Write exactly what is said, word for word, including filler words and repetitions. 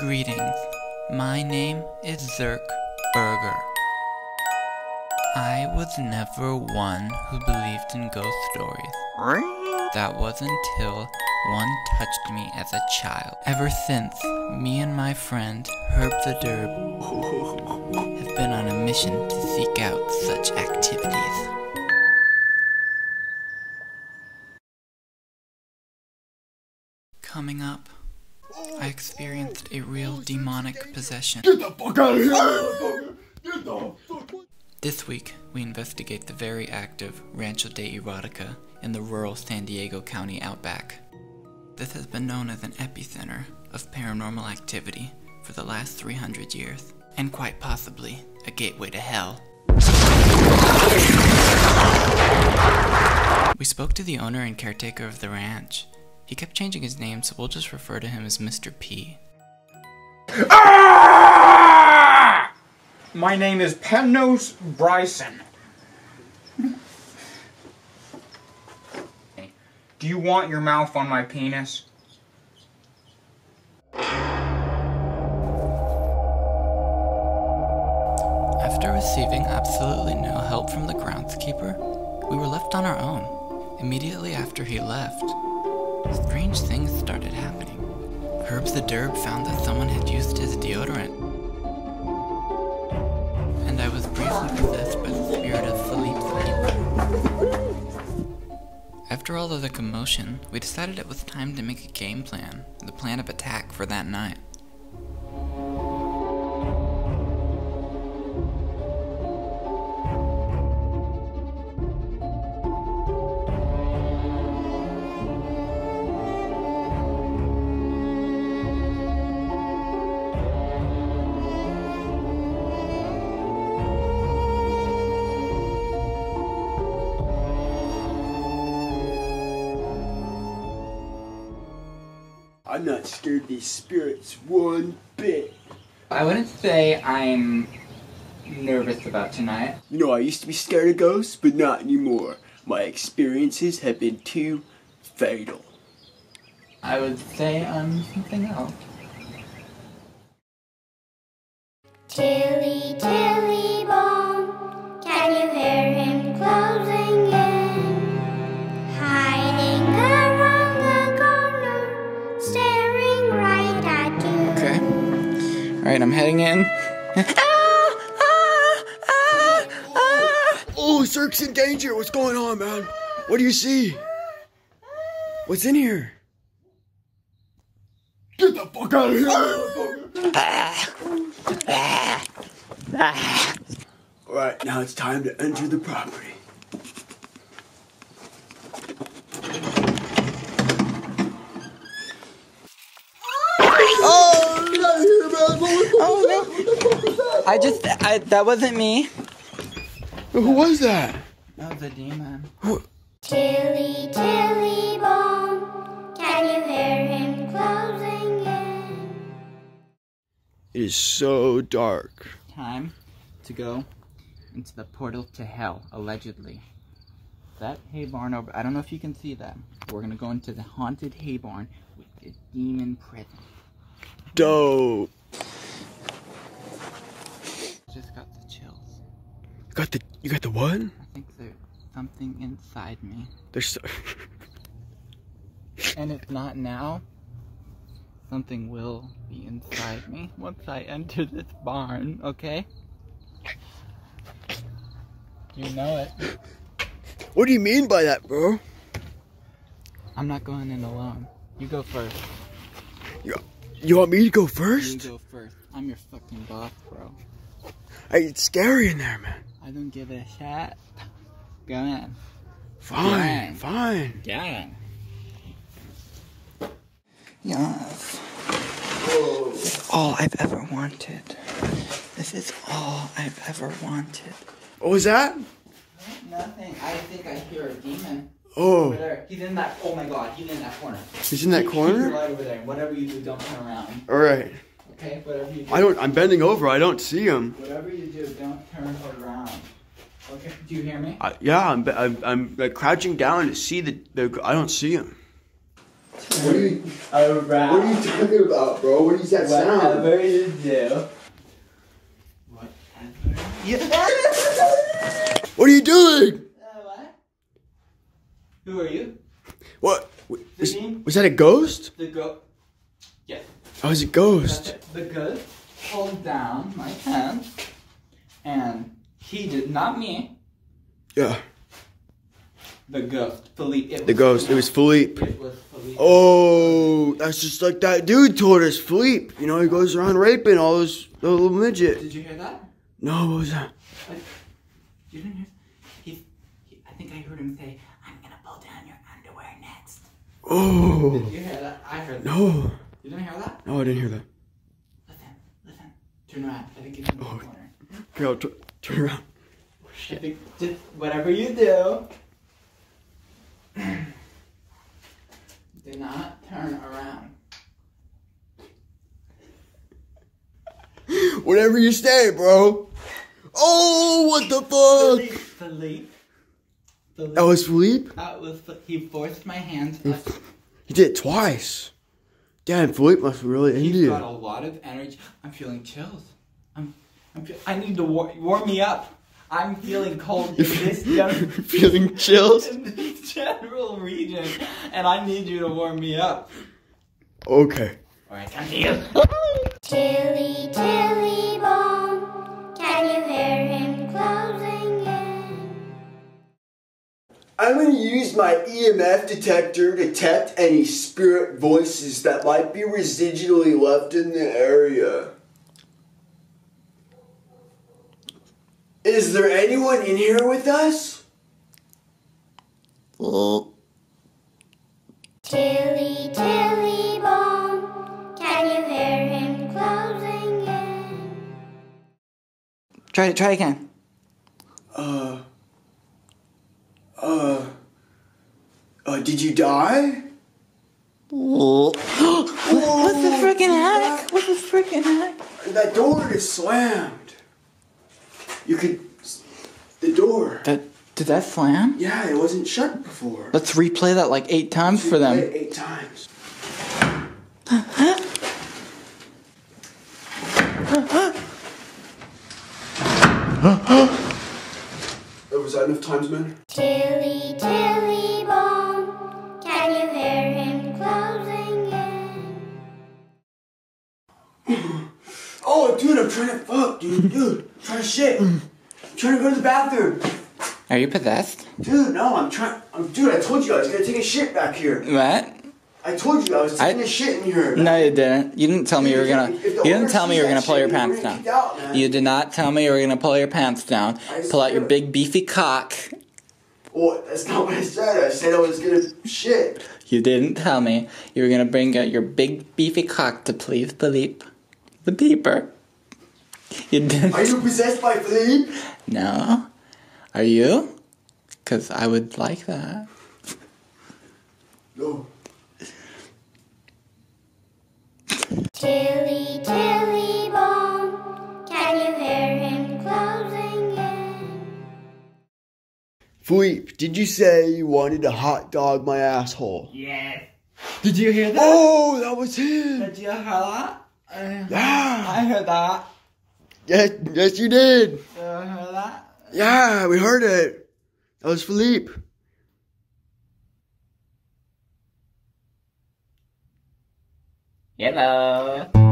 Greetings, my name is Zerk Berger. I was never one who believed in ghost stories. That was until one touched me as a child. Ever since, me and my friend Herb the Derb have been on a mission to seek out such activities. Coming up, I experienced a real demonic possession. Get the fuck out of here! Get the fuck! This week, we investigate the very active Rancho De Erotica in the rural San Diego County outback. This has been known as an epicenter of paranormal activity for the last three hundred years, and quite possibly a gateway to hell. We spoke to the owner and caretaker of the ranch. He kept changing his name, so we'll just refer to him as Mister P. Ah! My name is Pennos Bryson. Do you want your mouth on my penis? After receiving absolutely no help from the groundskeeper, we were left on our own. Immediately after he left, strange things started happening. Herb the Derb found that someone had used his deodorant. And I was briefly possessed by the spirit of Philippe. After all of the commotion, we decided it was time to make a game plan, the plan of attack for that night. I'm not scared of these spirits one bit. I wouldn't say I'm nervous about tonight. You know, I used to be scared of ghosts, but not anymore. My experiences have been too fatal. I would say I'm something else. Tilly, Tilly Bomb, can you hear him closing in? Hiding around the corner, staring right at you. Okay. Alright, I'm heading in. ah, ah, ah, ah. Oh, Zerk's in danger. What's going on, man? What do you see? What's in here? Get the fuck out of here! Ah. Ah. Ah. Alright, now it's time to enter the property. Oh, get out of here, man! Oh, no. I just, I, that wasn't me. Who was that? That was a demon. Who? Tilly, Tilly Bomb, can you hear him closing? It is so dark. Time to go into the portal to hell, allegedly. That hay barn over, I don't know if you can see that. We're gonna go into the haunted hay barn with the demon prison. Dope. Just got the chills. Got the, you got the what? I think there's something inside me. There's so and if not now, something will be inside me once I enter this barn, okay? You know it. What do you mean by that, bro? I'm not going in alone. You go first. You, you want me to go first? You go first. I'm your fucking boss, bro. Hey, it's scary in there, man. I don't give a shit. Go in. Fine, fine. Yeah. Yes. Whoa. All I've ever wanted. This is all I've ever wanted. What was that? Nothing. I think I hear a demon. Oh. Over there. He's in that. Oh my God. He's in that corner. He's in that Keep corner. Your light over there. Whatever you do, don't turn around. All right. Okay. Whatever you do. I don't. I'm bending over. I don't see him. Whatever you do, don't turn around. Okay. Do you hear me? I, yeah. I'm. I'm. I'm like, crouching down to see the, the. I don't see him. What are you, around. What are you talking about, bro? What is that sound? Whatever you do. Whatever. Yeah. What are you doing? Uh, what? Who are you? What? Was, was that a ghost? The ghost. Yeah. Oh, it's a ghost. The ghost pulled down my hand, and he did not me. Yeah. The ghost, Philippe. It the was ghost, Philippe. It was Philippe. It was Philippe. Oh, that's just like that dude told us, Philippe. You know, he goes around raping all those the little midget. Did you hear that? No, what was that? What? You didn't hear? He, he, I think I heard him say, "I'm gonna pull down your underwear next." Oh. Did you hear that? I heard that. No. You didn't hear that? No, I didn't hear that. Listen, listen. Turn around. I think it's in the oh. corner. Girl, turn around. Oh, shit. I think just whatever you do. Do not turn around. Whatever you say, bro. Oh, what the fuck? Philippe. Philippe. That was Philippe? That was He forced my hand. He did it twice. Damn, Philippe must really into you. He's got a lot of energy. I'm feeling chills. I'm. I'm feel I need to war warm me up. I'm feeling cold in this general feeling chills in this general region, and I need you to warm me up. Okay. All right, come to you. Tilly, Tilly Bomb, can you hear him closing in? I'm going to use my E M F detector to detect any spirit voices that might be residually left in the area. Is there anyone in here with us? Oh. Tilly, Tilly Bomb, can you hear him closing in? Try, try again. Uh, uh, uh, did you die? Oh. Whoa, what the freaking heck? What the freaking heck? That door is slammed. You could... The door. That, did that slam? Yeah, it wasn't shut before. Let's replay that like eight times Let's for them. It eight times. Uh-huh. Uh-huh. Uh-huh. Was that enough times, man? Tilly, Tilly Bomb, can you hear him closing in? Oh, dude, I'm trying to fuck, dude, dude. I'm trying to shit. I'm trying to go to the bathroom. Are you possessed? Dude, no, I'm trying. I'm, dude, I told you I was going to take a shit back here. What? I told you I was taking I, a shit in here. No, you didn't. You didn't tell me you were going to. You didn't tell me you were going to pull your pants down. Out, you did not tell me you were going to pull your pants down. Pull out your big, beefy cock. Well, that's not what I said. I said I was going to shit. You didn't tell me you were going to bring out your big, beefy cock to please Philippe. The peeper. You didn't. Are you possessed by Philippe? No. Are you? Because I would like that. No. Tilly, Tilly Bomb, can you hear him closing in? Philippe, did you say you wanted to hot dog my asshole? Yes. Did you hear that? Oh, that was him. Did you hear that? Uh, yeah. I heard that. Yes, yes you did. Did you hear that? Yeah, we heard it. That was Philippe. Hello.